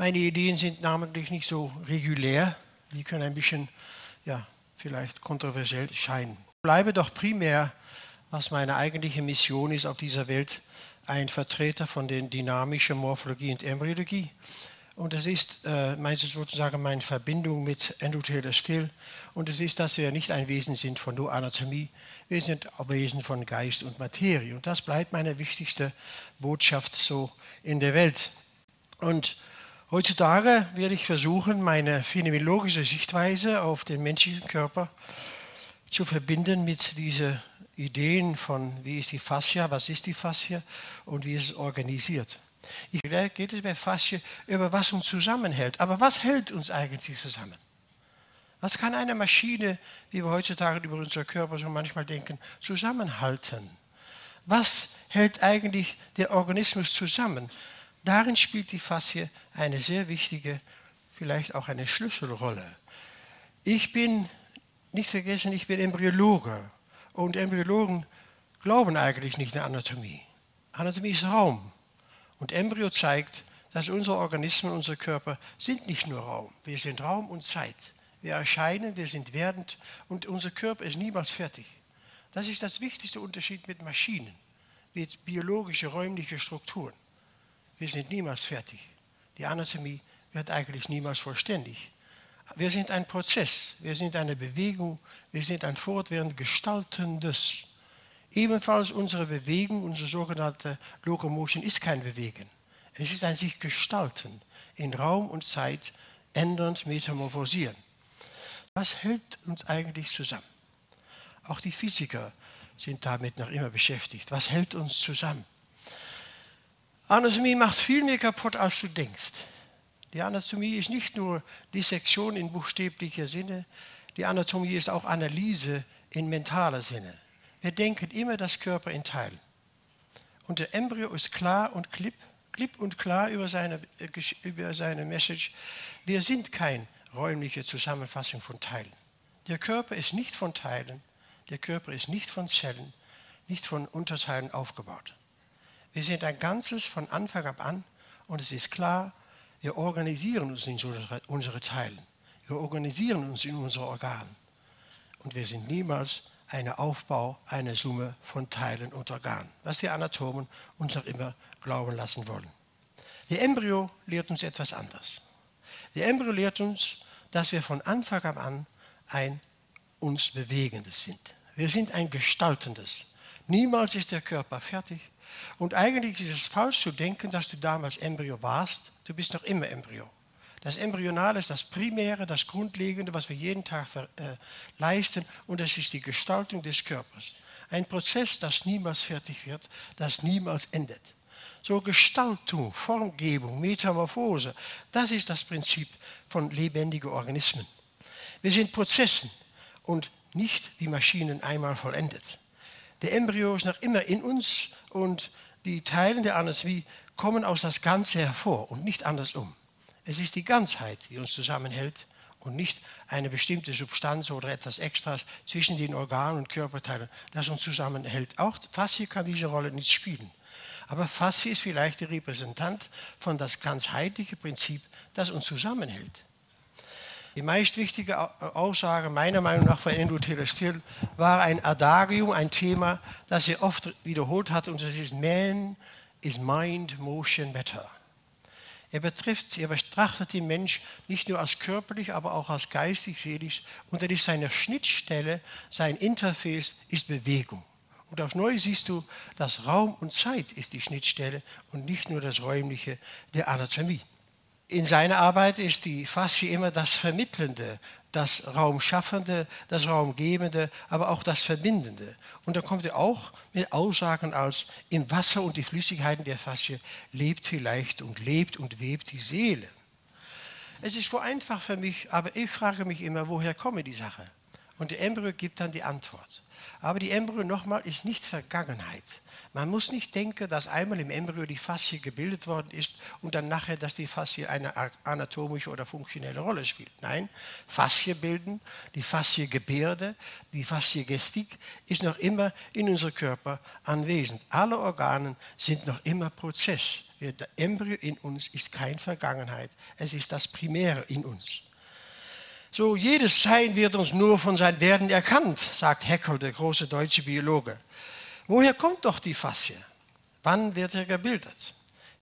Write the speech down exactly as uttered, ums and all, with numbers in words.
Meine Ideen sind namentlich nicht so regulär, die können ein bisschen, ja, vielleicht kontroversiell scheinen. Ich bleibe doch primär, was meine eigentliche Mission ist auf dieser Welt, ein Vertreter von der dynamischen Morphologie und Embryologie. Und das ist äh, sozusagen meine Verbindung mit Andrew Taylor Still. Und es ist, dass wir nicht ein Wesen sind von nur Anatomie, wir sind ein Wesen von Geist und Materie. Und das bleibt meine wichtigste Botschaft so in der Welt. Und heutzutage werde ich versuchen, meine phänomenologische Sichtweise auf den menschlichen Körper zu verbinden mit diesen Ideen von, wie ist die Faszie, was ist die Faszie und wie ist es organisiert. Da geht es bei Faszie über, was uns zusammenhält. Aber was hält uns eigentlich zusammen? Was kann eine Maschine, wie wir heutzutage über unseren Körper so manchmal denken, zusammenhalten? Was hält eigentlich der Organismus zusammen? Darin spielt die Faszie eine sehr wichtige, vielleicht auch eine Schlüsselrolle. Ich bin, nicht vergessen, ich bin Embryologe. Und Embryologen glauben eigentlich nicht an Anatomie. Anatomie ist Raum. Und Embryo zeigt, dass unsere Organismen, unser Körper sind nicht nur Raum. Wir sind Raum und Zeit. Wir erscheinen, wir sind werdend und unser Körper ist niemals fertig. Das ist das wichtigste Unterschied mit Maschinen, mit biologischen, räumlichen Strukturen. Wir sind niemals fertig. Die Anatomie wird eigentlich niemals vollständig. Wir sind ein Prozess, wir sind eine Bewegung, wir sind ein fortwährend Gestaltendes. Ebenfalls unsere Bewegung, unsere sogenannte Locomotion ist kein Bewegen. Es ist ein sich gestalten, in Raum und Zeit ändernd metamorphosieren. Was hält uns eigentlich zusammen? Auch die Physiker sind damit noch immer beschäftigt. Was hält uns zusammen? Anatomie macht viel mehr kaputt, als du denkst. Die Anatomie ist nicht nur Dissektion in buchstäblicher Sinne, die Anatomie ist auch Analyse in mentaler Sinne. Wir denken immer das Körper in Teilen. Und der Embryo ist klar und klipp, klipp und klar über seine, über seine Message. Wir sind keine räumliche Zusammenfassung von Teilen. Der Körper ist nicht von Teilen, der Körper ist nicht von Zellen, nicht von Unterteilen aufgebaut. Wir sind ein Ganzes von Anfang an und es ist klar, wir organisieren uns in unsere Teilen. Wir organisieren uns in unsere Organe. Und wir sind niemals ein Aufbau, eine Summe von Teilen und Organen, was die Anatomen uns noch immer glauben lassen wollen. Der Embryo lehrt uns etwas anderes. Der Embryo lehrt uns, dass wir von Anfang an ein uns Bewegendes sind. Wir sind ein Gestaltendes. Niemals ist der Körper fertig. Und eigentlich ist es falsch zu denken, dass du damals Embryo warst. Du bist noch immer Embryo. Das Embryonale ist das Primäre, das Grundlegende, was wir jeden Tag leisten, und das ist die Gestaltung des Körpers. Ein Prozess, das niemals fertig wird, das niemals endet. So Gestaltung, Formgebung, Metamorphose, das ist das Prinzip von lebendigen Organismen. Wir sind Prozessen und nicht wie Maschinen einmal vollendet. Der Embryo ist noch immer in uns und die Teile der Anatomie kommen aus das Ganze hervor und nicht andersrum. Es ist die Ganzheit, die uns zusammenhält und nicht eine bestimmte Substanz oder etwas Extras zwischen den Organen und Körperteilen, das uns zusammenhält. Auch Faszie kann diese Rolle nicht spielen. Aber Faszie ist vielleicht der Repräsentant von das ganzheitliche Prinzip, das uns zusammenhält. Die meist wichtige Aussage meiner Meinung nach von Andrew Taylor Still war ein Adagium, ein Thema, das er oft wiederholt hat, und das ist Man is Mind, Motion, Matter. Er betrifft, er betrachtet den Mensch nicht nur als körperlich, aber auch als geistig, seelisch. Und er ist seine Schnittstelle, sein Interface ist Bewegung. Und auf neu siehst du, dass Raum und Zeit ist die Schnittstelle und nicht nur das Räumliche der Anatomie. In seiner Arbeit ist die Faszie immer das Vermittelnde, das Raumschaffende, das Raumgebende, aber auch das Verbindende. Und da kommt er auch mit Aussagen als, im Wasser und die Flüssigkeiten der Faszie lebt vielleicht und lebt und webt die Seele. Es ist so einfach für mich, aber ich frage mich immer, woher komme die Sache? Und der Embryo gibt dann die Antwort. Aber die Embryo, nochmal, ist nicht Vergangenheit. Man muss nicht denken, dass einmal im Embryo die Faszie gebildet worden ist und dann nachher, dass die Faszie eine anatomische oder funktionelle Rolle spielt. Nein, Faszie bilden, die Faszie Gebärde, die Faszie Gestik ist noch immer in unserem Körper anwesend. Alle Organe sind noch immer Prozess. Der Embryo in uns ist keine Vergangenheit, es ist das Primäre in uns. So, jedes Sein wird uns nur von seinem Werden erkannt, sagt Haeckel, der große deutsche Biologe. Woher kommt doch die Faszie? Wann wird er gebildet?